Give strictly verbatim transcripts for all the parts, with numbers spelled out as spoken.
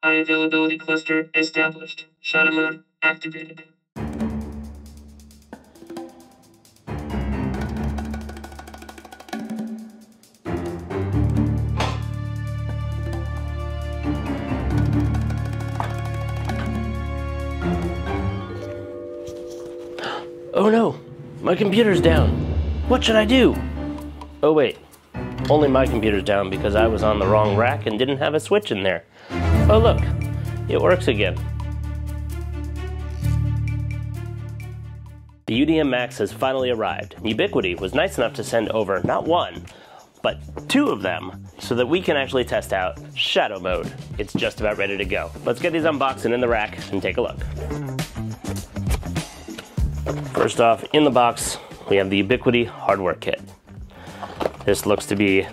Availability cluster established. Shadow mode activated. Oh no, my computer's down. What should I do? Oh wait, only my computer's down because I was on the wrong rack and didn't have a switch in there. Oh look, it works again. The U D M Max has finally arrived. Ubiquiti was nice enough to send over not one, but two of them so that we can actually test out Shadow Mode. It's just about ready to go. Let's get these unboxed and in the rack and take a look. First off, in the box, we have the Ubiquiti hardware kit. This looks to be,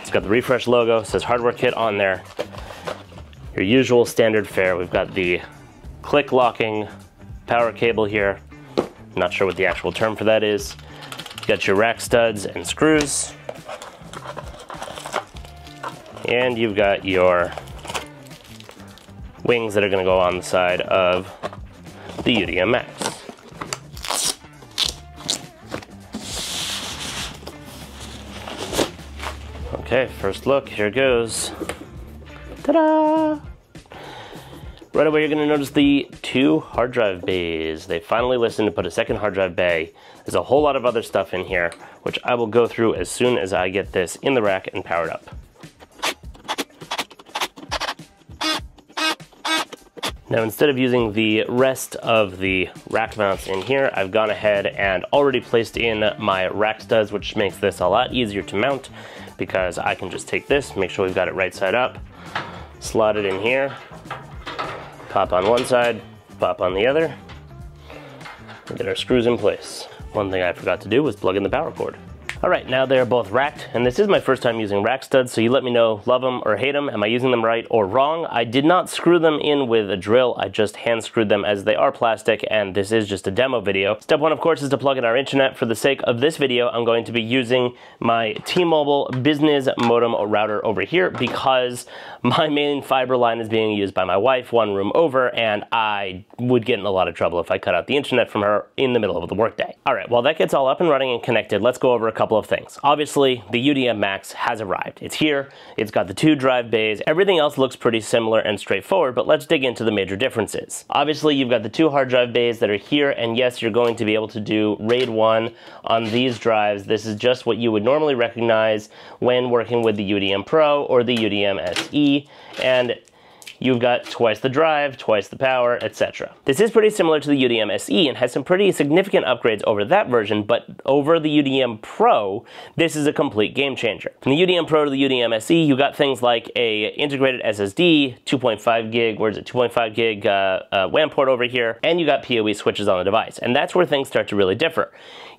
it's got the refresh logo, says hardware kit on there. Your usual standard fare. We've got the click locking power cable here. Not sure what the actual term for that is. You got your rack studs and screws. And you've got your wings that are gonna go on the side of the U D M Max. Okay, first look, here goes. Ta-da! Right away, you're gonna notice the two hard drive bays. They finally listened to put a second hard drive bay. There's a whole lot of other stuff in here, which I will go through as soon as I get this in the rack and powered up. Now, instead of using the rest of the rack mounts in here, I've gone ahead and already placed in my rack studs, which makes this a lot easier to mount, because I can just take this, make sure we've got it right side up, slot it in here, pop on one side, pop on the other, and get our screws in place. One thing I forgot to do was plug in the power cord. All right, now they're both racked, and this is my first time using rack studs, so you let me know, love them or hate them, am I using them right or wrong? I did not screw them in with a drill, I just hand screwed them as they are plastic, and this is just a demo video. Step one, of course, is to plug in our internet. For the sake of this video, I'm going to be using my T-Mobile business modem router over here because my main fiber line is being used by my wife one room over, and I would get in a lot of trouble if I cut out the internet from her in the middle of the workday. All right, while that gets all up and running and connected, let's go over a couple of things. Obviously, the U D M Max has arrived. It's here, it's got the two drive bays, everything else looks pretty similar and straightforward, but let's dig into the major differences. Obviously, you've got the two hard drive bays that are here, and yes, you're going to be able to do RAID one on these drives. This is just what you would normally recognize when working with the U D M Pro or the U D M S E, and you've got twice the drive, twice the power, et cetera. This is pretty similar to the U D M S E and has some pretty significant upgrades over that version, but over the U D M Pro, this is a complete game changer. From the U D M Pro to the U D M S E, you got things like a integrated S S D, two point five gig, where's it, two point five gig uh, uh, WAN port over here, and you got P O E switches on the device. And that's where things start to really differ.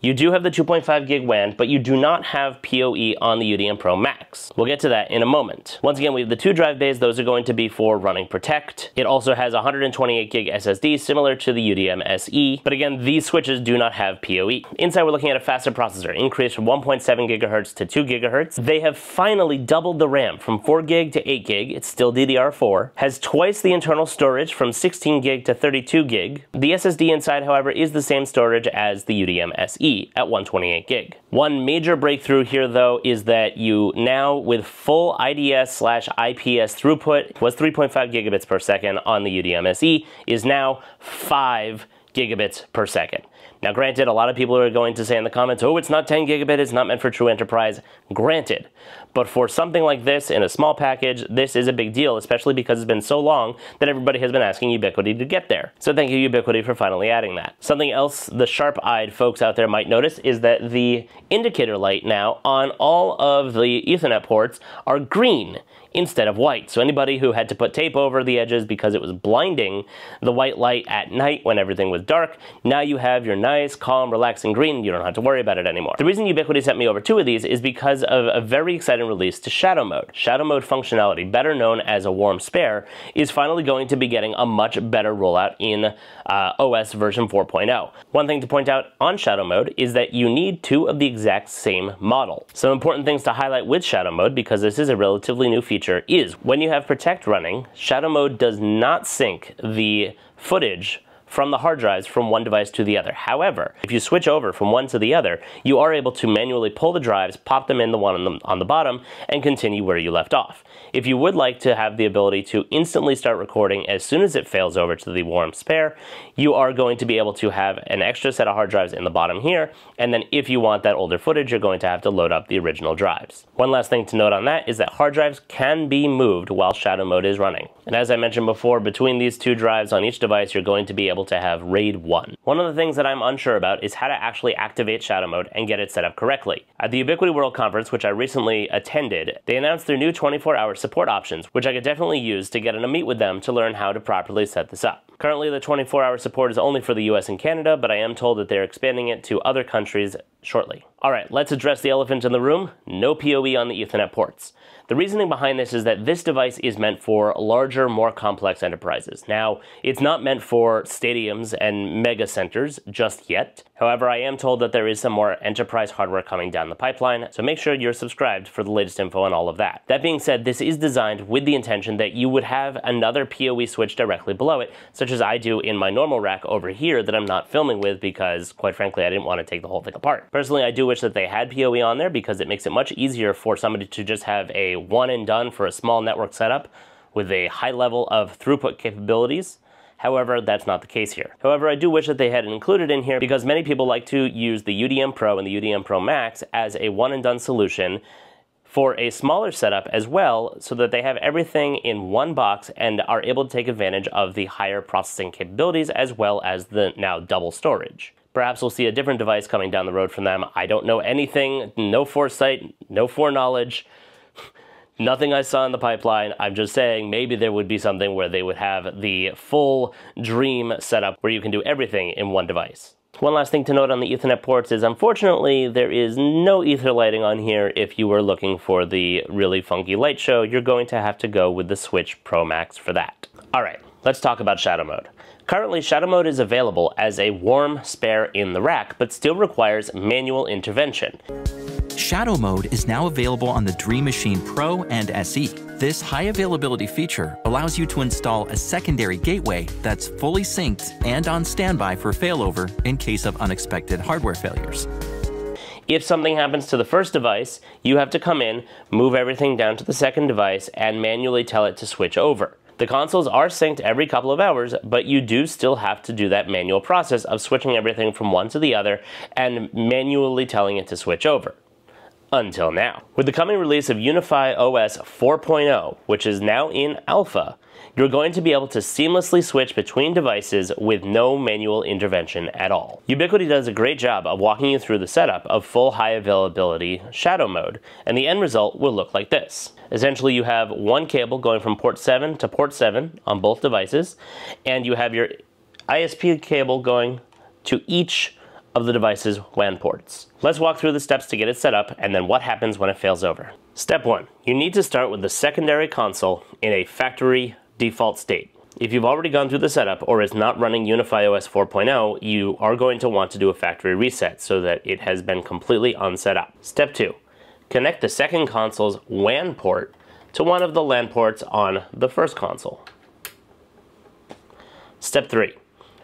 You do have the two point five gig WAN, but you do not have P O E on the U D M Pro Max. We'll get to that in a moment. Once again, we have the two drive bays. Those are going to be for running Protect. It also has one hundred twenty-eight gig S S D, similar to the U D M S E, but again, these switches do not have P O E. Inside, we're looking at a faster processor, increased from one point seven gigahertz to two gigahertz. They have finally doubled the RAM from four gig to eight gig. It's still D D R four. Has twice the internal storage from sixteen gig to thirty-two gig. The S S D inside, however, is the same storage as the U D M S E at one hundred twenty-eight gig. One major breakthrough here, though, is that you now, with full I D S slash I P S throughput, was three point five gigabits per second on the U D M S E, is now five gigabits per second. Now granted, a lot of people are going to say in the comments, oh, it's not ten gigabit, it's not meant for true enterprise. Granted, but for something like this in a small package, this is a big deal, especially because it's been so long that everybody has been asking Ubiquiti to get there. So thank you, Ubiquiti, for finally adding that. Something else the sharp-eyed folks out there might notice is that the indicator light now on all of the Ethernet ports are green instead of white. So anybody who had to put tape over the edges because it was blinding the white light at night when everything was dark, now you have your nice, calm, relaxing green. You don't have to worry about it anymore. The reason Ubiquiti sent me over two of these is because of a very exciting release to Shadow Mode. Shadow Mode functionality, better known as a warm spare, is finally going to be getting a much better rollout in uh, O S version four point oh. One thing to point out on Shadow Mode is that you need two of the exact same model. Some important things to highlight with Shadow Mode, because this is a relatively new feature feature is when you have Protect running, Shadow Mode does not sync the footage from the hard drives from one device to the other. However, if you switch over from one to the other, you are able to manually pull the drives, pop them in the one on the, on the bottom, and continue where you left off. If you would like to have the ability to instantly start recording as soon as it fails over to the warm spare, you are going to be able to have an extra set of hard drives in the bottom here, and then if you want that older footage, you're going to have to load up the original drives. One last thing to note on that is that hard drives can be moved while Shadow Mode is running. And as I mentioned before, between these two drives on each device, you're going to be able to have RAID one. One of the things that I'm unsure about is how to actually activate Shadow Mode and get it set up correctly. At the Ubiquiti World Conference, which I recently attended, they announced their new twenty-four hour support options, which I could definitely use to get in a meet with them to learn how to properly set this up. Currently, the twenty-four hour support is only for the U S and Canada, but I am told that they're expanding it to other countries shortly. All right, let's address the elephant in the room. No P O E on the Ethernet ports. The reasoning behind this is that this device is meant for larger, more complex enterprises. Now, it's not meant for stadiums and mega centers just yet. However, I am told that there is some more enterprise hardware coming down the pipeline, so make sure you're subscribed for the latest info on all of that. That being said, this is designed with the intention that you would have another P O E switch directly below it, such as I do in my normal rack over here that I'm not filming with because, quite frankly, I didn't want to take the whole thing apart. Personally, I do wish that they had P O E on there because it makes it much easier for somebody to just have a one and done for a small network setup with a high level of throughput capabilities. However, that's not the case here. However, I do wish that they had included in here because many people like to use the U D M Pro and the U D M Pro Max as a one and done solution for a smaller setup as well, so that they have everything in one box and are able to take advantage of the higher processing capabilities as well as the now double storage. Perhaps we'll see a different device coming down the road from them. I don't know anything, no foresight, no foreknowledge. Nothing I saw in the pipeline. I'm just saying maybe there would be something where they would have the full dream setup where you can do everything in one device. One last thing to note on the Ethernet ports is, unfortunately, there is no ether lighting on here. If you were looking for the really funky light show, you're going to have to go with the Switch Pro Max for that. All right, let's talk about Shadow Mode. Currently, Shadow Mode is available as a warm spare in the rack, but still requires manual intervention. Shadow Mode is now available on the Dream Machine Pro and S E. This high availability feature allows you to install a secondary gateway that's fully synced and on standby for failover in case of unexpected hardware failures. If something happens to the first device, you have to come in, move everything down to the second device, and manually tell it to switch over. The consoles are synced every couple of hours, but you do still have to do that manual process of switching everything from one to the other and manually telling it to switch over. Until now. With the coming release of UniFi O S four point oh, which is now in alpha, you're going to be able to seamlessly switch between devices with no manual intervention at all. Ubiquiti does a great job of walking you through the setup of full high availability Shadow Mode, and the end result will look like this. Essentially, you have one cable going from port seven to port seven on both devices, and you have your I S P cable going to each of the device's WAN ports. Let's walk through the steps to get it set up and then what happens when it fails over. Step one, you need to start with the secondary console in a factory default state. If you've already gone through the setup or is not running UniFi O S four point oh, you are going to want to do a factory reset so that it has been completely unset up. Step two, connect the second console's WAN port to one of the LAN ports on the first console. Step three,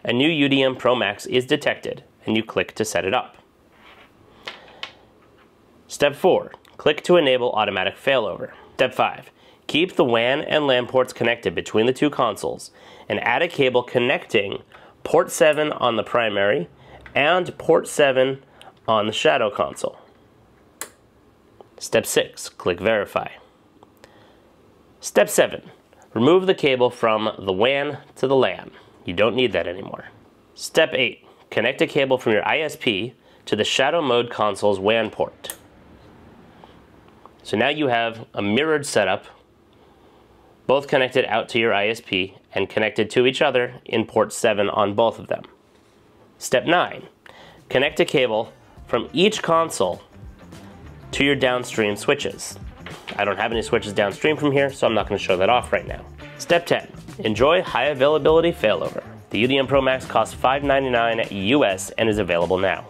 a new U D M Pro Max is detected, and you click to set it up. Step four, click to enable automatic failover. Step five, keep the WAN and LAN ports connected between the two consoles and add a cable connecting port seven on the primary and port seven on the shadow console. Step six, click verify. Step seven, remove the cable from the WAN to the LAN. You don't need that anymore. Step eight, connect a cable from your I S P to the Shadow Mode console's WAN port. So now you have a mirrored setup, both connected out to your I S P and connected to each other in port seven on both of them. Step nine, connect a cable from each console to your downstream switches. I don't have any switches downstream from here, so I'm not going to show that off right now. Step ten, enjoy high availability failover. The U D M Pro Max costs five ninety-nine U S and is available now.